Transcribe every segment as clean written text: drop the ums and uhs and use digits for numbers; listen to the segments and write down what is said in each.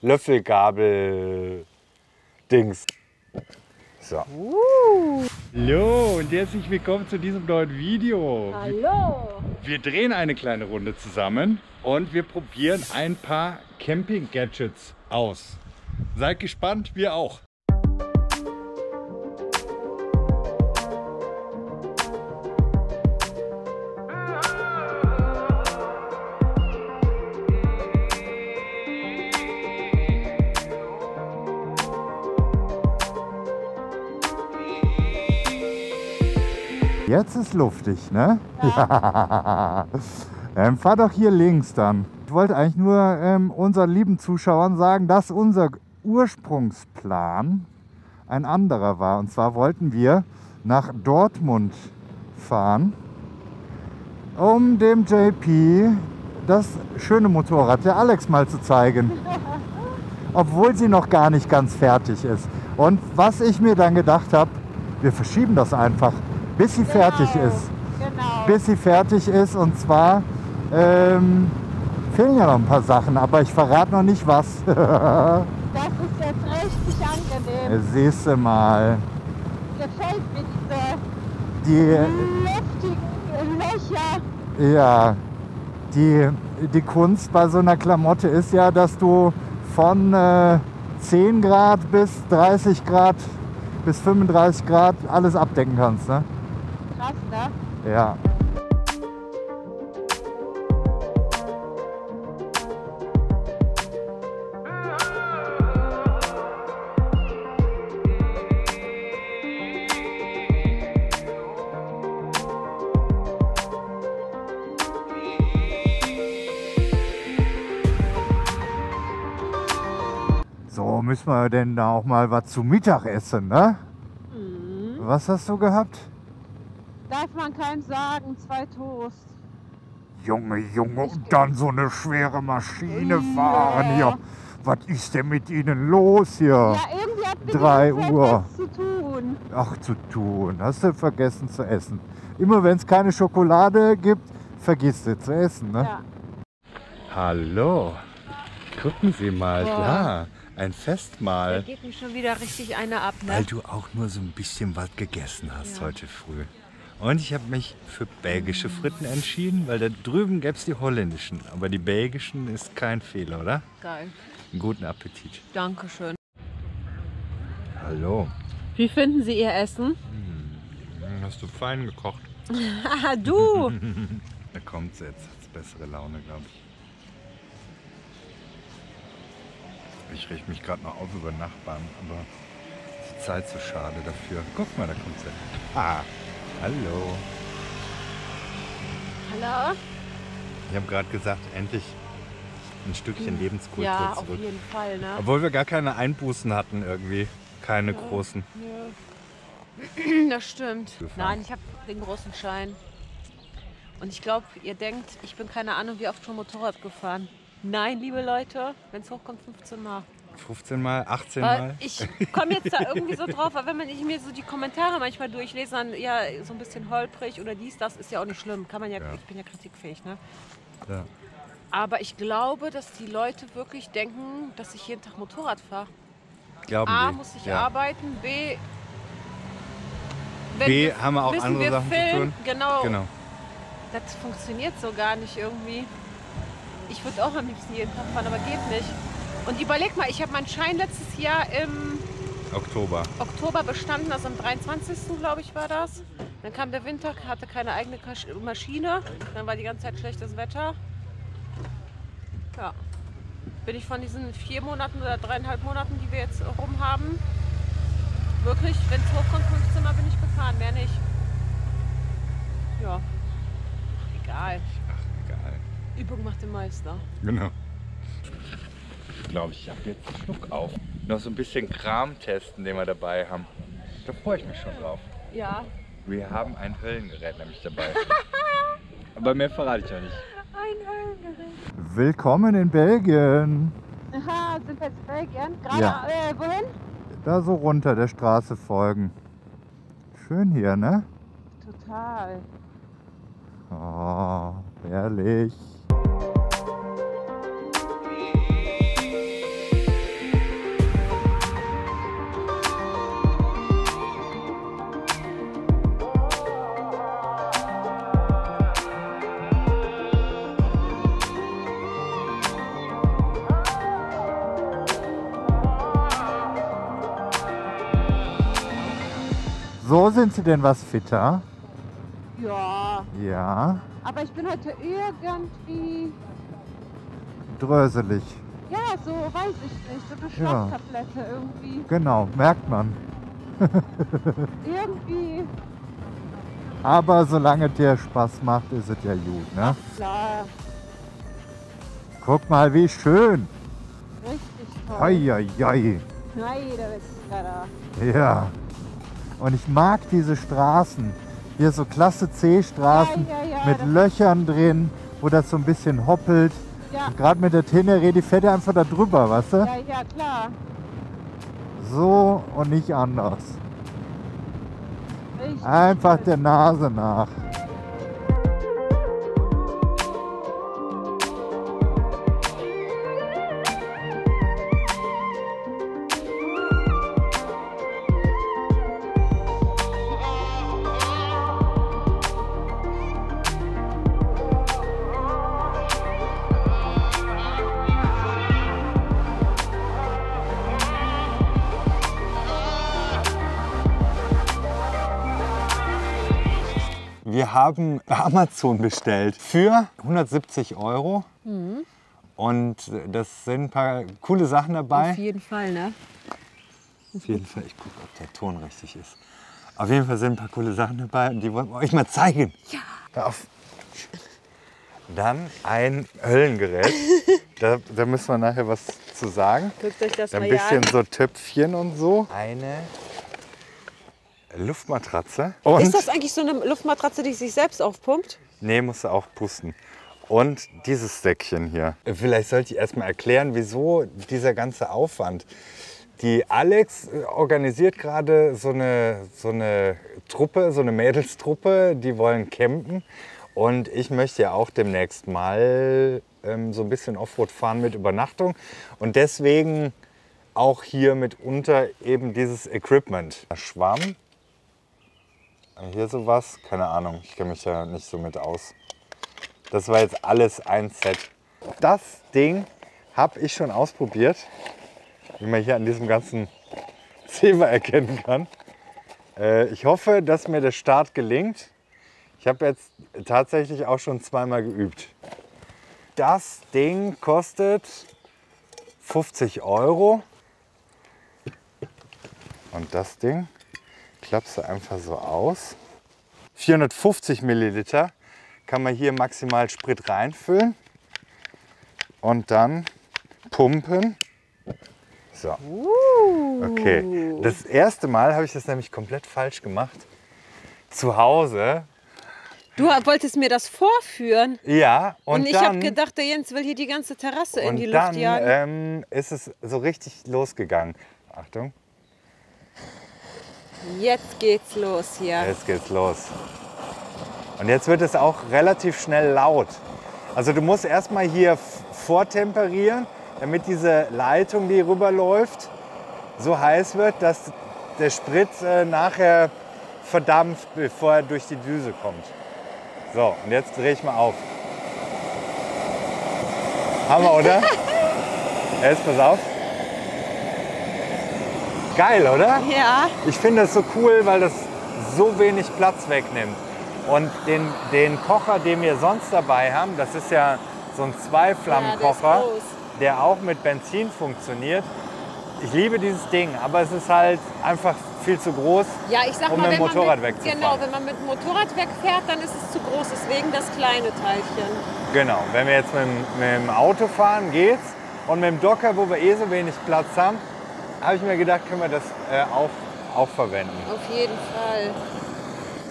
Löffelgabel Dings. So. Hallo und herzlich willkommen zu diesem neuen Video. Hallo. Wir drehen eine kleine Runde zusammen und wir probieren ein paar Camping-Gadgets aus. Seid gespannt, wir auch. Jetzt ist luftig, ne? Ja. Fahr doch hier links dann. Ich wollte eigentlich nur unseren lieben Zuschauern sagen, dass unser Ursprungsplan ein anderer war. Und zwar wollten wir nach Dortmund fahren, um dem JP das schöne Motorrad der Alex mal zu zeigen. Obwohl sie noch gar nicht ganz fertig ist. Und was ich mir dann gedacht habe, wir verschieben das einfach. Bis sie fertig ist. Genau. Bis sie fertig ist, und zwar fehlen ja noch ein paar Sachen, aber ich verrate noch nicht was. Das ist jetzt richtig angenehm. Siehst du mal. Gefällt mir diese luftigen Löcher. Ja, die Kunst bei so einer Klamotte ist ja, dass du von 10 Grad bis 30 Grad, bis 35 Grad alles abdecken kannst, ne? Krass, ne? Ja. So, müssen wir denn da auch mal was zu Mittag essen, ne? Mhm. Was hast du gehabt? Darf man keinem sagen, 2 Toast. Junge, Junge, und dann so eine schwere Maschine fahren hier. Was ist denn mit Ihnen los hier? Ja, irgendwie hat mir 3 Uhr was zu tun. Ach, zu tun. Hast du vergessen zu essen. Immer wenn es keine Schokolade gibt, vergisst du zu essen, ne? Ja. Hallo. Gucken Sie mal, da, ein Festmahl. Da geht mir schon wieder richtig eine ab, ne? Weil du auch nur so ein bisschen was gegessen hast heute früh. Und ich habe mich für belgische Fritten entschieden, weil da drüben gäbe es die holländischen. Aber die belgischen ist kein Fehler, oder? Geil. Einen guten Appetit. Dankeschön. Hallo. Wie finden Sie Ihr Essen? Hm, hast du fein gekocht. Du! Da kommt's jetzt. Hat's bessere Laune, glaube ich. Ich reg mich gerade noch auf über Nachbarn, aber die Zeit so schade dafür. Guck mal, da kommt's jetzt. Ah. Hallo. Hallo. Ich habe gerade gesagt, endlich ein Stückchen Lebenskultur zurück. Ja, auf jeden Fall, ne? Obwohl wir gar keine Einbußen hatten irgendwie. Keine großen. Ja. Das stimmt. Nein, ich habe den großen Schein. Und ich glaube, ihr denkt, ich bin keine Ahnung, wie oft schon Motorrad gefahren. Nein, liebe Leute, wenn es hochkommt, 15 Mal. 15 Mal, 18 Mal. Ich komme jetzt da irgendwie so drauf, aber wenn ich mir so die Kommentare manchmal durchlese, dann ja so ein bisschen holprig oder dies, das ist ja auch nicht schlimm. Kann man ja, ich bin ja kritikfähig, ne? Ja. Aber ich glaube, dass die Leute wirklich denken, dass ich jeden Tag Motorrad fahre. Glauben A, die. Muss ich arbeiten, B, wenn B wir, haben wir auch andere wir Sachen filmen, zu tun. Genau. Das funktioniert so gar nicht irgendwie. Ich würde auch am liebsten jeden Tag fahren, aber geht nicht. Und überleg mal, ich habe meinen Schein letztes Jahr im Oktober bestanden, also am 23. glaube ich war das. Dann kam der Winter, hatte keine eigene Maschine, dann war die ganze Zeit schlechtes Wetter. Ja, bin ich von diesen 4 Monaten oder 3,5 Monaten, die wir jetzt rumhaben, wirklich, wenn es hochkommt, 15 Mal bin ich gefahren, mehr nicht. Ja, egal. Ach, egal. Übung macht den Meister. Genau. Glaube ich, habe jetzt einen Schluck auf. Noch so ein bisschen Kram testen, den wir dabei haben. Da freue ich mich schon drauf. Ja. Wir haben ein Höllengerät nämlich dabei. Aber mehr verrate ich ja nicht. Ein Höllengerät. Willkommen in Belgien. Aha, sind wir jetzt in Belgien? Gerade wohin? Da so runter der Straße folgen. Schön hier, ne? Total. Oh, herrlich. So sind Sie denn was fitter? Ja. Ja. Aber ich bin heute irgendwie... dröselig. Ja, so weiß ich nicht. So eine Schlaftablette irgendwie. Genau, merkt man. Irgendwie. Aber solange dir Spaß macht, ist es ja gut, ne? Ach, klar. Guck mal, wie schön. Richtig toll. Eieiei. Nein, da bist du gerade. Ja. Und ich mag diese Straßen. Hier so Klasse C-Straßen mit Löchern drin, wo das so ein bisschen hoppelt. Ja. Gerade mit der Tenerée, die fährt ja einfach da drüber, weißt du? Ja, ja, klar. So und nicht anders. Richtig einfach schön. Der Nase nach. Wir haben Amazon bestellt für 170 €. Mhm. Und das sind ein paar coole Sachen dabei. Auf jeden Fall, ne? Auf jeden Fall, ich gucke, ob der Ton richtig ist. Auf jeden Fall sind ein paar coole Sachen dabei und die wollen wir euch mal zeigen. Ja. Hör auf. Dann ein Höllengerät. da müssen wir nachher was zu sagen. Guckt euch das mal an. Ein bisschen so Töpfchen und so. Eine Luftmatratze. Und ist das eigentlich so eine Luftmatratze, die sich selbst aufpumpt? Nee, musst du auch pusten. Und dieses Säckchen hier. Vielleicht sollte ich erstmal erklären, wieso dieser ganze Aufwand. Die Alex organisiert gerade so eine Truppe, so eine Mädelstruppe, die wollen campen. Und ich möchte ja auch demnächst mal so ein bisschen Offroad fahren mit Übernachtung. Und deswegen auch hier mitunter eben dieses Equipment. Schwamm. Hier sowas, keine Ahnung, ich kenne mich ja nicht so mit aus. Das war jetzt alles ein Set. Das Ding habe ich schon ausprobiert, wie man hier an diesem ganzen Thema erkennen kann. Ich hoffe, dass mir der Start gelingt. Ich habe jetzt tatsächlich auch schon zweimal geübt. Das Ding kostet 50 €. Und das Ding klappst du einfach so aus. 450 Milliliter kann man hier maximal Sprit reinfüllen und dann pumpen. So. Okay. Das erste Mal habe ich das nämlich komplett falsch gemacht. Zu Hause. Du wolltest mir das vorführen. Ja. Und ich habe gedacht, der Jens will hier die ganze Terrasse in die Luft jagen. Ist es so richtig losgegangen. Achtung. Jetzt geht's los hier. Jetzt geht's los. Und jetzt wird es auch relativ schnell laut. Also du musst erstmal hier vortemperieren, damit diese Leitung, die rüberläuft, so heiß wird, dass der Sprit nachher verdampft, bevor er durch die Düse kommt. So, und jetzt drehe ich mal auf. Hammer, oder? Jetzt pass auf. Geil, oder? Ja. Ich finde das so cool, weil das so wenig Platz wegnimmt. Und den Kocher, den wir sonst dabei haben, das ist ja so ein Zweiflammenkocher, der auch mit Benzin funktioniert. Ich liebe dieses Ding, aber es ist halt einfach viel zu groß, ja, ich sag mal, um mit dem Motorrad wegzufahren. Genau, wenn man mit dem Motorrad wegfährt, dann ist es zu groß, deswegen das kleine Teilchen. Genau, wenn wir jetzt mit dem Auto fahren, geht's. Und mit dem Docker, wo wir eh so wenig Platz haben, habe ich mir gedacht, können wir das auch verwenden. Auf jeden Fall.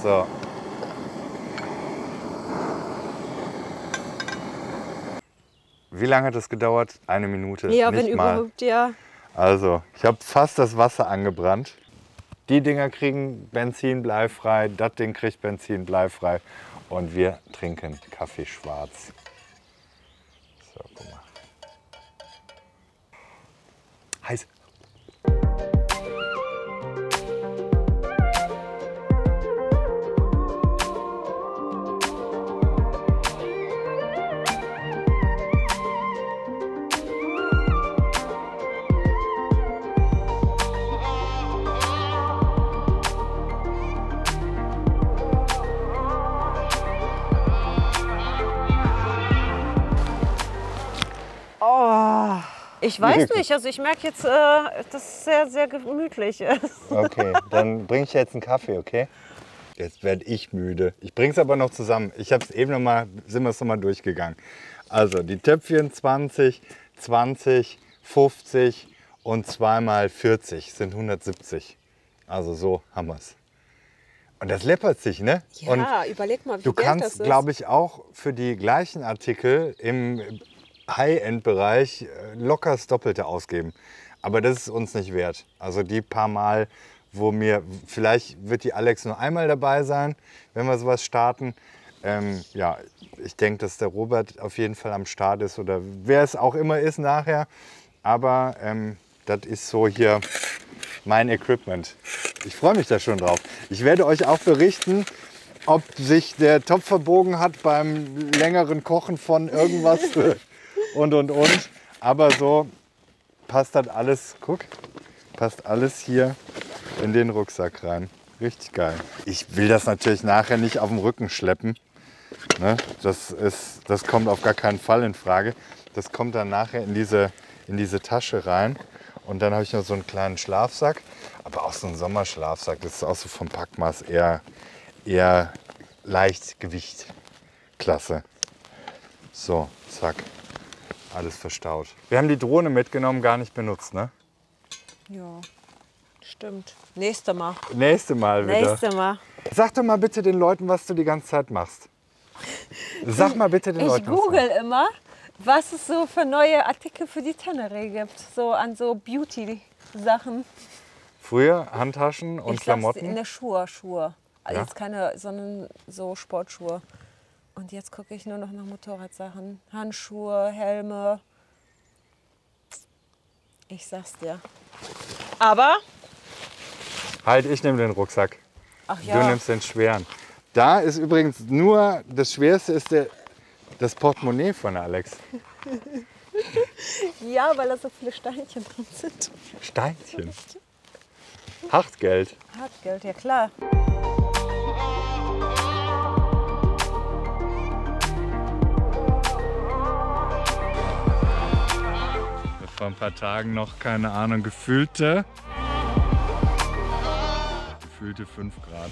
So. Wie lange hat das gedauert? 1 Minute. Ja, nicht wenn mal. Überhaupt, ja. Also, ich habe fast das Wasser angebrannt. Die Dinger kriegen Benzin bleifrei, das Ding kriegt Benzin bleifrei. Und wir trinken Kaffee schwarz. So, guck mal. Heiß. Ich weiß nicht, also ich merke jetzt, dass es sehr, sehr gemütlich ist. Okay, dann bringe ich jetzt einen Kaffee, okay? Jetzt werde ich müde. Ich bringe es aber noch zusammen. Ich habe es eben nochmal, sind wir es nochmal durchgegangen. Also die Töpfchen 20, 20, 50 und 2 mal 40 sind 170. Also so haben wir es. Und das läppert sich, ne? Ja, und überleg mal, wie viel Geld das ist. Du kannst, glaube ich, auch für die gleichen Artikel im High-End-Bereich locker das Doppelte ausgeben. Aber das ist uns nicht wert. Also die paar Mal, wo mir, vielleicht wird die Alex nur einmal dabei sein, wenn wir sowas starten. Ja, ich denke, dass der Robert auf jeden Fall am Start ist oder wer es auch immer ist nachher. Aber das ist so hier mein Equipment. Ich freue mich da schon drauf. Ich werde euch auch berichten, ob sich der Topf verbogen hat beim längeren Kochen von irgendwas und. Aber so passt das alles, guck, passt alles hier in den Rucksack rein. Richtig geil. Ich will das natürlich nachher nicht auf dem Rücken schleppen. Ne? Das kommt auf gar keinen Fall in Frage. Das kommt dann nachher in diese Tasche rein. Und dann habe ich noch so einen kleinen Schlafsack, aber auch so einen Sommerschlafsack. Das ist auch so vom Packmaß eher Leichtgewicht-Klasse. So, zack, alles verstaut. Wir haben die Drohne mitgenommen, gar nicht benutzt, ne? Ja, stimmt. Nächstes Mal. Nächstes Mal wieder. Nächstes Mal. Sag doch mal bitte den Leuten, was du die ganze Zeit machst. Sag mal bitte den Leuten. Ich google immer, was es so für neue Artikel für die Tenerée gibt, so an so Beauty-Sachen. Früher Handtaschen und Klamotten? In der Schuhe. Also ja. Jetzt keine, sondern so Sportschuhe. Und jetzt gucke ich nur noch nach Motorradsachen. Handschuhe, Helme. Ich sag's dir. Aber? Halt, ich nehme den Rucksack. Ach ja. Du nimmst den schweren. Da ist übrigens nur, das Schwerste ist das Portemonnaie von Alex. Ja, weil da so viele Steinchen drin sind. Steinchen? Hartgeld. Hartgeld, ja klar. Vor ein paar Tagen noch, keine Ahnung, gefühlte 5 Grad.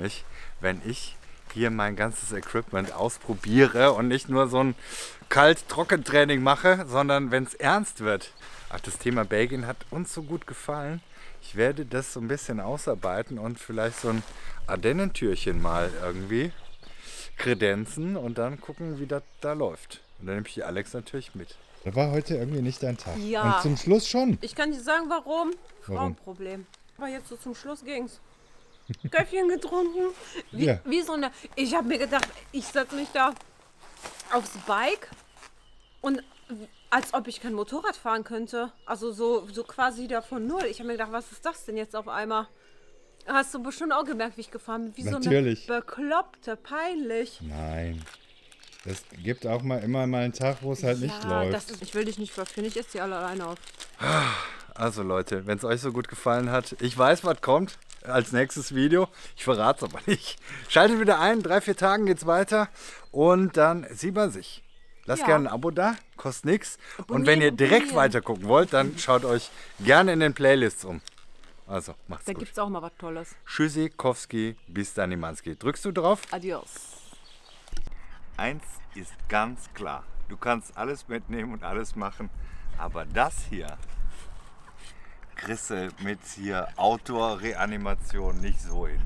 Mich, wenn ich hier mein ganzes Equipment ausprobiere und nicht nur so ein Kalt-Trockentraining mache, sondern wenn es ernst wird. Ach, das Thema Belgien hat uns so gut gefallen. Ich werde das so ein bisschen ausarbeiten und vielleicht so ein Ardennentürchen mal irgendwie kredenzen und dann gucken, wie das da läuft. Und dann nehme ich die Alex natürlich mit. Das war heute irgendwie nicht dein Tag. Ja. Und zum Schluss schon. Ich kann dir sagen, warum. Frauenproblem. Aber jetzt so zum Schluss ging's. Köpfchen getrunken, wie so eine. Ich habe mir gedacht, ich setze mich da aufs Bike und als ob ich kein Motorrad fahren könnte. Also so quasi da von null. Ich habe mir gedacht, was ist das denn jetzt auf einmal? Hast du bestimmt auch gemerkt, wie ich gefahren bin? Wie natürlich. So eine Bekloppte, peinlich. Nein. Es gibt auch immer mal einen Tag, wo es halt nicht läuft. Das ist, ich will dich nicht verführen, ich esse die alle alleine auf. Also Leute, wenn es euch so gut gefallen hat, ich weiß, was kommt. Als nächstes Video. Ich verrate es aber nicht. Schaltet wieder ein. 3-4 Tagen geht's weiter. Und dann sieht man sich. Lasst gerne ein Abo da. Kostet nichts. Und wenn ihr direkt weiter gucken wollt, dann schaut euch gerne in den Playlists um. Also, macht's gut. Da gibt's auch mal was Tolles. Tschüssi, Kowalski, bis Danimanski. Drückst du drauf? Adios. Eins ist ganz klar. Du kannst alles mitnehmen und alles machen. Aber das hier kriegst du mit hier Outdoor-Reanimation nicht so hin.